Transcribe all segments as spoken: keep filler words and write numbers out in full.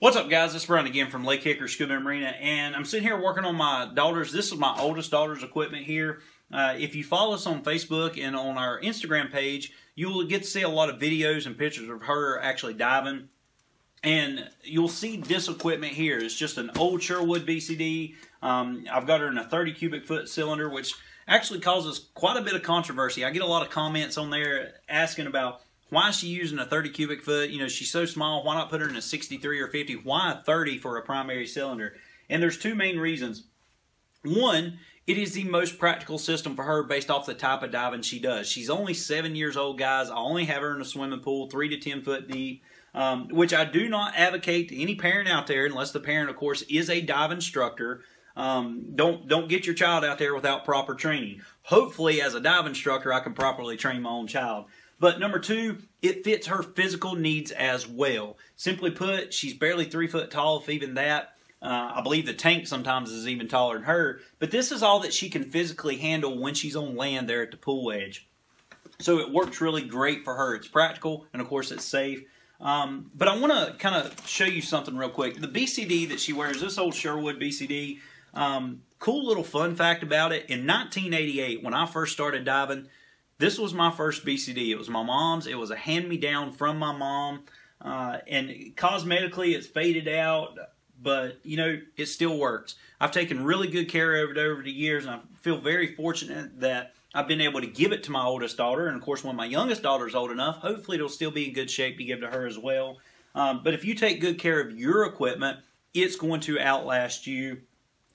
What's up, guys? It's Brian again from Lake Hickory Scuba Marina, and I'm sitting here working on my daughter's. This is my oldest daughter's equipment here. Uh, if you follow us on Facebook and on our Instagram page, you will get to see a lot of videos and pictures of her actually diving. And you'll see this equipment here. It's just an old Sherwood B C D. Um, I've got her in a thirty cubic foot cylinder, which actually causes quite a bit of controversy. I get a lot of comments on there asking about why is she using a thirty cubic foot? You know, she's so small. Why not put her in a sixty-three or fifty? Why thirty for a primary cylinder? And there's two main reasons. One, it is the most practical system for her based off the type of diving she does. She's only seven years old, guys. I only have her in a swimming pool, three to ten foot deep, um, which I do not advocate to any parent out there, unless the parent, of course, is a dive instructor. Um, don't, don't get your child out there without proper training. Hopefully, as a dive instructor, I can properly train my own child. But number two, it fits her physical needs as well. Simply put, she's barely three foot tall, if even that. Uh, I believe the tank sometimes is even taller than her. But this is all that she can physically handle when she's on land there at the pool edge. So it works really great for her. It's practical, and of course it's safe. Um, but I want to kind of show you something real quick. The B C D that she wears, this old Sherwood B C D, um, cool little fun fact about it. In nineteen eighty-eight, when I first started diving, this was my first B C D. It was my mom's. It was a hand-me-down from my mom. Uh, and cosmetically, it's faded out, but, you know, it still works. I've taken really good care of it over the years, and I feel very fortunate that I've been able to give it to my oldest daughter. And, of course, when my youngest daughter's old enough, hopefully it'll still be in good shape to give to her as well. Um, but if you take good care of your equipment, it's going to outlast you.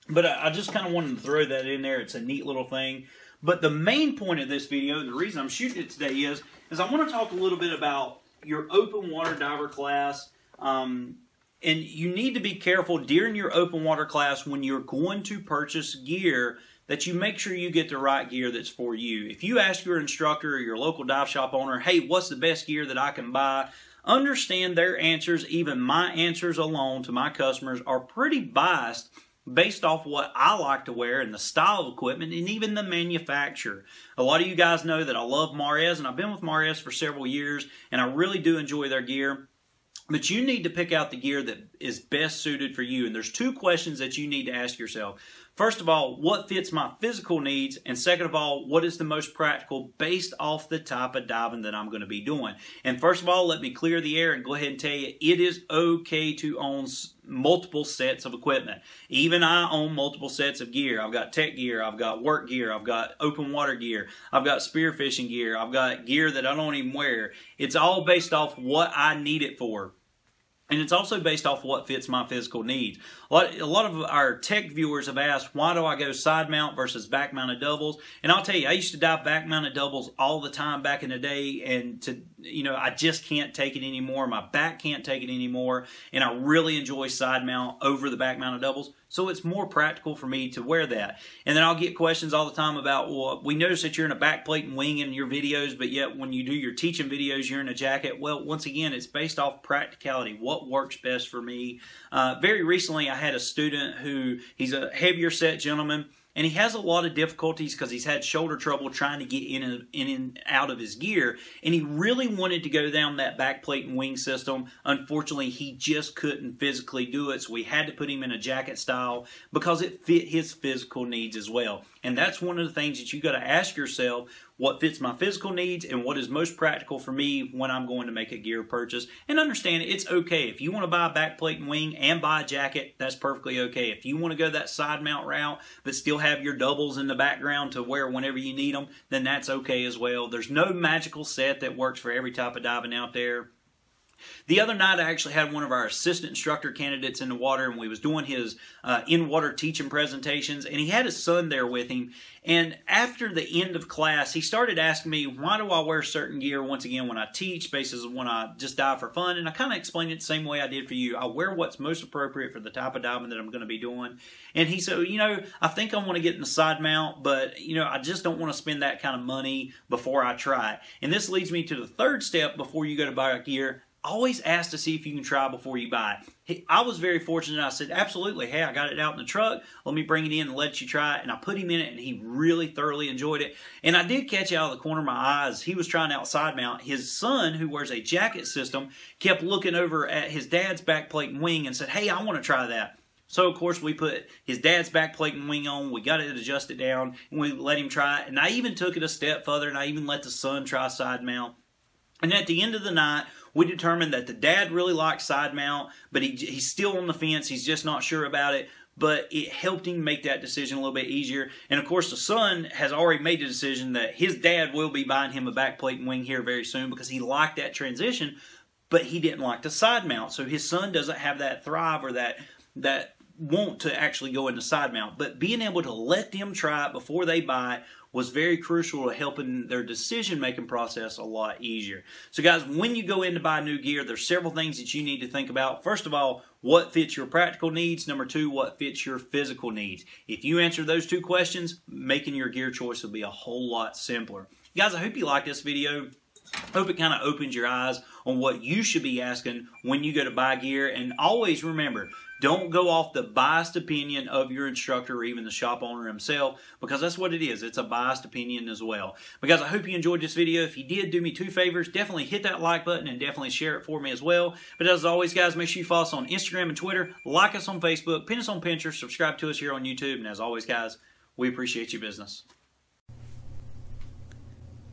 But I, I just kind of wanted to throw that in there. It's a neat little thing. But the main point of this video, and the reason I'm shooting it today is, is I want to talk a little bit about your open water diver class. Um, and you need to be careful during your open water class when you're going to purchase gear that you make sure you get the right gear that's for you. If you ask your instructor or your local dive shop owner, hey, what's the best gear that I can buy? Understand their answers, even my answers alone to my customers, are pretty biased based off what I like to wear and the style of equipment and even the manufacturer. A lot of you guys know that I love Mares, and I've been with Mares for several years, and I really do enjoy their gear. But you need to pick out the gear that is best suited for you. And there's two questions that you need to ask yourself. First of all, what fits my physical needs? And second of all, what is the most practical based off the type of diving that I'm going to be doing? And first of all, let me clear the air and go ahead and tell you, it is okay to own multiple sets of equipment. Even I own multiple sets of gear. I've got tech gear. I've got work gear. I've got open water gear. I've got spearfishing gear. I've got gear that I don't even wear. It's all based off what I need it for. And it's also based off what fits my physical needs. A lot, a lot of our tech viewers have asked, why do I go side mount versus back mounted doubles? And I'll tell you, I used to dive back mounted doubles all the time back in the day. And to, you know, I just can't take it anymore. My back can't take it anymore. And I really enjoy side mount over the back mounted doubles. So it's more practical for me to wear that. And then I'll get questions all the time about, well, we notice that you're in a back plate and wing in your videos, but yet when you do your teaching videos, you're in a jacket. Well, once again, it's based off practicality, what works best for me. Uh, very recently, I had a student who, he's a heavier set gentleman, and he has a lot of difficulties because he's had shoulder trouble trying to get in and, in and out of his gear. And he really wanted to go down that back plate and wing system. Unfortunately, he just couldn't physically do it. So we had to put him in a jacket style because it fit his physical needs as well. And that's one of the things that you got to ask yourself, what fits my physical needs and what is most practical for me when I'm going to make a gear purchase. And understand it's okay. If you want to buy a back plate and wing and buy a jacket, that's perfectly okay. If you want to go that side mount route but still have your doubles in the background to wear whenever you need them, then that's okay as well. There's no magical set that works for every type of diving out there. The other night, I actually had one of our assistant instructor candidates in the water, and we was doing his uh, in-water teaching presentations, and he had his son there with him. And after the end of class, he started asking me, why do I wear certain gear, once again, when I teach, basis when I just dive for fun? And I kind of explained it the same way I did for you. I wear what's most appropriate for the type of diving that I'm going to be doing. And he said, you know, I think I want to get in the side mount, but, you know, I just don't want to spend that kind of money before I try it. And this leads me to the third step before you go to buy gear. always ask to see if you can try before you buy it. He, I was very fortunate. I said, absolutely. Hey, I got it out in the truck. Let me bring it in and let you try it. And I put him in it, and he really thoroughly enjoyed it. And I did catch out of the corner of my eyes, he was trying out side mount. His son, who wears a jacket system, kept looking over at his dad's back plate and wing and said, hey, I want to try that. So, of course, we put his dad's back plate and wing on. We got it adjusted down, and we let him try it. And I even took it a step further, and I even let the son try side mount. And at the end of the night, we determined that the dad really likes side mount, but he, he's still on the fence. He's just not sure about it. But it helped him make that decision a little bit easier. And, of course, the son has already made the decision that his dad will be buying him a back plate and wing here very soon because he liked that transition, but he didn't like the side mount. So his son doesn't have that thrive or that, that want to actually go into side mount. But being able to let them try it before they buy it was very crucial to helping their decision-making process a lot easier. So guys, when you go in to buy new gear, there's several things that you need to think about. First of all, what fits your practical needs? Number two, what fits your physical needs? If you answer those two questions, making your gear choice will be a whole lot simpler. Guys, I hope you liked this video. Hope it kind of opens your eyes on what you should be asking when you go to buy gear. And always remember, don't go off the biased opinion of your instructor or even the shop owner himself, because that's what it is. It's a biased opinion as well. But guys, I hope you enjoyed this video. If you did, do me two favors. Definitely hit that like button and definitely share it for me as well. But as always, guys, make sure you follow us on Instagram and Twitter. Like us on Facebook. Pin us on Pinterest. Subscribe to us here on YouTube. And as always, guys, we appreciate your business.